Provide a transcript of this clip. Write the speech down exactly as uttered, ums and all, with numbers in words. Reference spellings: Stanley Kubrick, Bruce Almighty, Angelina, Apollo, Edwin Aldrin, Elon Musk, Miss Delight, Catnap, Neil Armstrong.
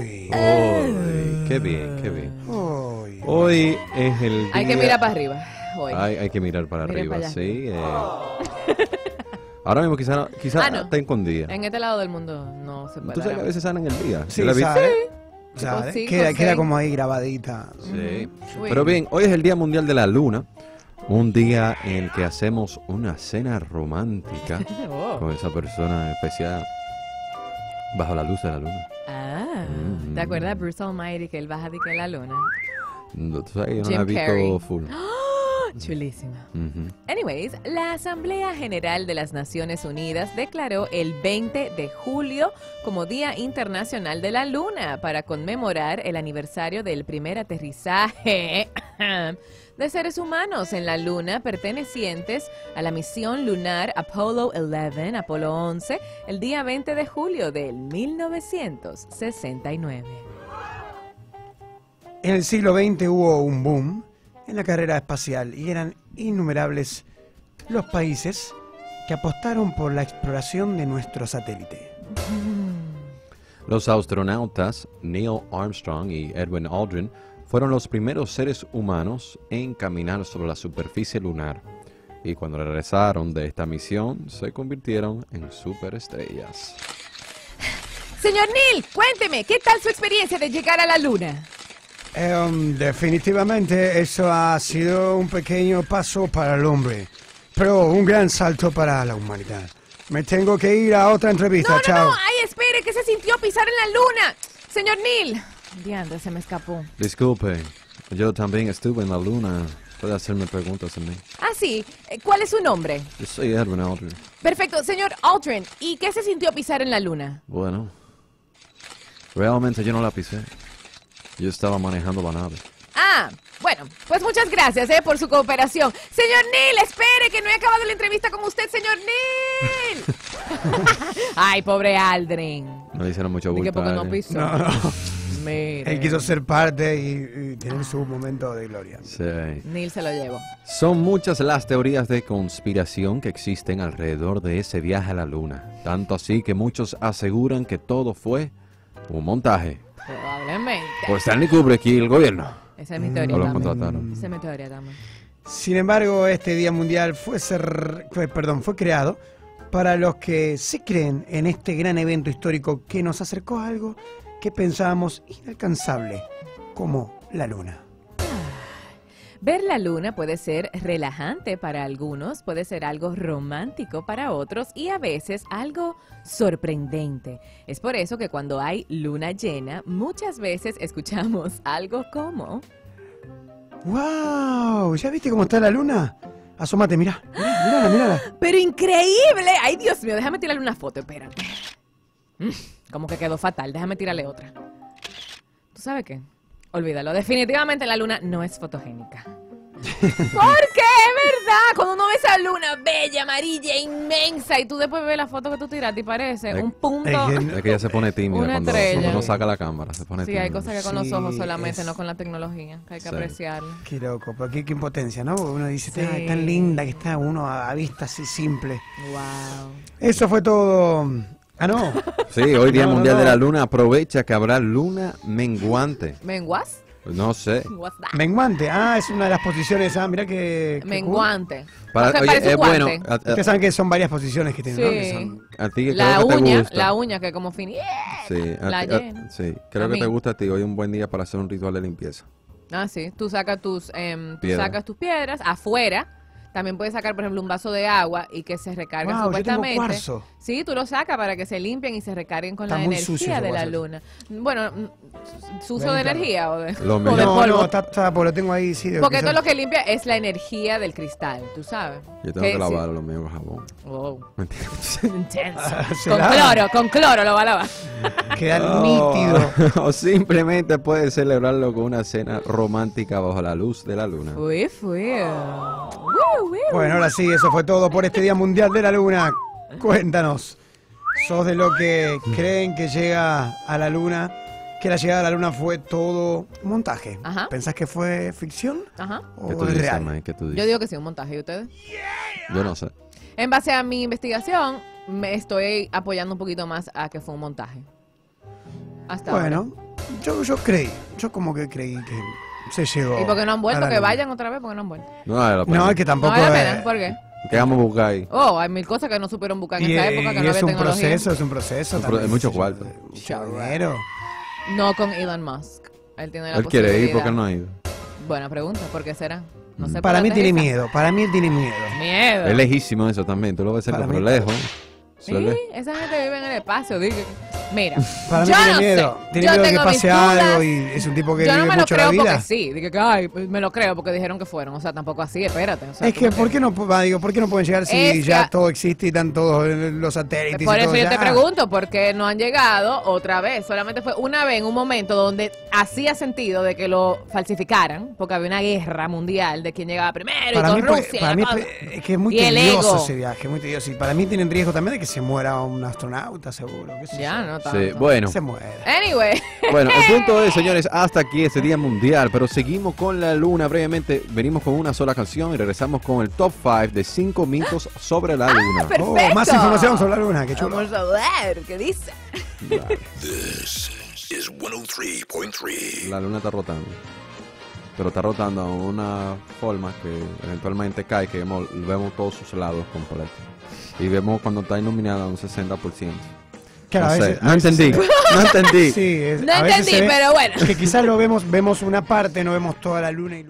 Hoy. Hoy. Qué bien, qué bien. Hoy. Hoy es el día... Hay que mirar para arriba. Hoy. Hay, hay que mirar para Mira arriba, para sí. Eh... Ahora mismo quizá, quizá ah, no. está escondida. En este lado del mundo no se puede. Tú sabes que a veces salen el día. Sí, la viste. Sí. ¿Sabes? Cinco, queda, queda como ahí grabadita. Sí. Mm. Pero bien, hoy es el Día Mundial de la Luna. Un día en el que hacemos una cena romántica oh. con esa persona especial bajo la luz de la luna. Ah, mm. ¿Te acuerdas de Bruce Almighty que él baja de que la luna? No, tú sabes, yo Jim no la he visto full. ¡Oh! Chulísima. Mm-hmm. Anyways, la Asamblea General de las Naciones Unidas declaró el veinte de julio como Día Internacional de la Luna para conmemorar el aniversario del primer aterrizaje de seres humanos en la Luna pertenecientes a la misión lunar Apollo once, Apolo once, el día veinte de julio del mil novecientos sesenta y nueve. En el siglo veinte hubo un boom en la carrera espacial y eran innumerables los países que apostaron por la exploración de nuestro satélite. Los astronautas Neil Armstrong y Edwin Aldrin fueron los primeros seres humanos en caminar sobre la superficie lunar y cuando regresaron de esta misión se convirtieron en superestrellas. Señor Neil, cuénteme, ¿qué tal su experiencia de llegar a la luna? Um, definitivamente eso ha sido un pequeño paso para el hombre, pero un gran salto para la humanidad. Me tengo que ir a otra entrevista, no, no, chao. No, ay, espere, ¿qué se sintió pisar en la luna? Señor Neil... Diandre, se me escapó. Disculpe, yo también estuve en la luna. Puede hacerme preguntas a mí. Ah, sí. ¿Cuál es su nombre? Yo soy Edwin Aldrin. Perfecto, señor Aldrin. ¿Y qué se sintió pisar en la luna? Bueno, realmente yo no la pisé. Yo estaba manejando la nave. Ah, bueno, pues muchas gracias eh, por su cooperación. Señor Neil, espere que no he acabado la entrevista con usted, señor Neil. Ay, pobre Aldrin. No le hicieron mucho gusto. ¿Por qué no pisó? No, no. Mire. Él quiso ser parte y, y tener su momento de gloria. Sí. Neil se lo llevó. Son muchas las teorías de conspiración que existen alrededor de ese viaje a la luna. Tanto así que muchos aseguran que todo fue un montaje. Probablemente. Por Stanley Kubrick y el gobierno. Esa es mi teoría mm. también. Esa es mi teoría también. Sin embargo, este Día Mundial fue, ser, fue, perdón, fue creado para los que sí creen en este gran evento histórico que nos acercó a algo que pensábamos inalcanzable, como la luna. Ver la luna puede ser relajante para algunos, puede ser algo romántico para otros y a veces algo sorprendente. Es por eso que cuando hay luna llena, muchas veces escuchamos algo como... ¡Wow! ¿Ya viste cómo está la luna? Asómate, mirá. Mirá, mirá, mirá. ¡Pero increíble! ¡Ay, Dios mío! Déjame tirarle una foto, espérate. Como que quedó fatal, déjame tirarle otra. ¿Tú sabes qué? Olvídalo, definitivamente la luna no es fotogénica. ¿Por qué? Es verdad, cuando uno ve esa luna bella, amarilla, inmensa, y tú después ves la foto que tú tiraste y parece es, un punto... Es que, es que ella se pone tímida cuando uno saca la cámara, se pone sí, tímida. Sí, hay cosas que con sí, los ojos solamente, es... no con la tecnología, que hay que sí. apreciarla. Qué loco, pero qué, qué impotencia, ¿no? Uno dice, sí. tan, tan linda que está uno a vista así simple. Wow. Eso fue todo... Ah, no. Sí, hoy Día no, Mundial no, no. de la Luna. Aprovecha que habrá luna menguante. ¿Menguas? No sé. Menguante. Ah, es una de las posiciones. Ah, mira que... que menguante. Cool. Para, o sea, oye, eh, bueno, a, a, ustedes saben que son varias posiciones que tienen. Sí. ¿No? Que son, a ti, la creo uña, que te la uña que como fin. Sí, a la ti, a, sí, creo a que mí. te gusta a ti. Hoy es un buen día para hacer un ritual de limpieza. Ah, sí. Tú sacas tus, eh, tú sacas tus piedras afuera. También puedes sacar, por ejemplo, un vaso de agua y que se recargue wow, supuestamente. Yo tengo cuarzo. Sí, tú lo sacas para que se limpien y se recarguen con Está la energía de la luna. Bueno, ¿sucio de energía o de, lo o de polvo? No, no, está, está, porque lo tengo ahí. Sí, porque quizás... todo lo que limpia es la energía del cristal, tú sabes. Yo tengo que lavar sí? lo mío con jabón. Wow. Intenso. Con cloro, con cloro lo va a lavar. Queda oh. nítido. O simplemente puedes celebrarlo con una cena romántica bajo la luz de la luna. Fui, fui. Oh. Uh. Bueno, ahora sí, eso fue todo por este Día Mundial de la Luna. Cuéntanos, ¿sos de los que creen que llega a la luna, que la llegada a la luna fue todo un montaje? Ajá. ¿Pensás que fue ficción Ajá. o ¿Qué tú dices, real? Man, ¿qué tú dices? Yo digo que sí, un montaje. ¿Y ustedes? Yeah. Yo no sé. En base a mi investigación, me estoy apoyando un poquito más a que fue un montaje. Hasta bueno, ahora. yo, yo creí, yo como que creí que se llegó. ¿Y por qué no han vuelto? Que luna. Vayan otra vez, porque no han vuelto. No, la no es que tampoco... No, la pena, eh, ¿por qué? Que vamos a buscar ahí. Oh, hay mil cosas que no supieron buscar en y, esa época. Que y no es, un proceso, es un proceso, es un proceso. Es mucho cuarto. Dinero. No con Elon Musk. Él tiene la él quiere ir, ¿por qué no ha ido? Buena pregunta, ¿por qué será? No sé. Para mí tiene miedo, para mí él tiene miedo. Miedo. Es lejísimo eso también, tú lo ves cerca, pero lejos. Sí, esa gente vive en el espacio, dije. Mira, para yo mí tiene no miedo. Sé. Tiene yo miedo tengo que pase algo y es un tipo que yo vive no me mucho lo creo la vida. Porque sí, dije que ay, me lo creo porque dijeron que fueron, o sea, tampoco así, espérate. O sea, es que ¿por qué no, digo, por qué no pueden llegar si es ya que... todo existe y dan todos los satélites? Por y eso todo yo ya. te pregunto, porque no han llegado otra vez. Solamente fue una vez en un momento donde hacía sentido de que lo falsificaran, porque había una guerra mundial de quién llegaba primero para y con mí, Rusia. Para y mí es que es muy tedioso ese viaje, muy tedioso. Y para mí tienen riesgo también de que se muera un astronauta, seguro. ¿Qué ya, no tanto. Sí, bueno. Se muere. Anyway. Bueno, el punto es, señores, hasta aquí este día mundial, pero seguimos con la luna brevemente. Venimos con una sola canción y regresamos con el top cinco de cinco mitos sobre la luna. Ah, perfecto. Oh, más información sobre la luna, qué chulo. Vamos a ver, ¿qué dice? Vale. This is ciento tres punto tres. La luna está rotando, pero está rotando de una forma que eventualmente cae, que vemos, vemos todos sus lados completos. Y vemos cuando está iluminada un sesenta por ciento. Claro, no, a veces, no entendí, no entendí. Sí, es, no entendí, pero bueno. Que quizás lo vemos, vemos una parte, no vemos toda la luna y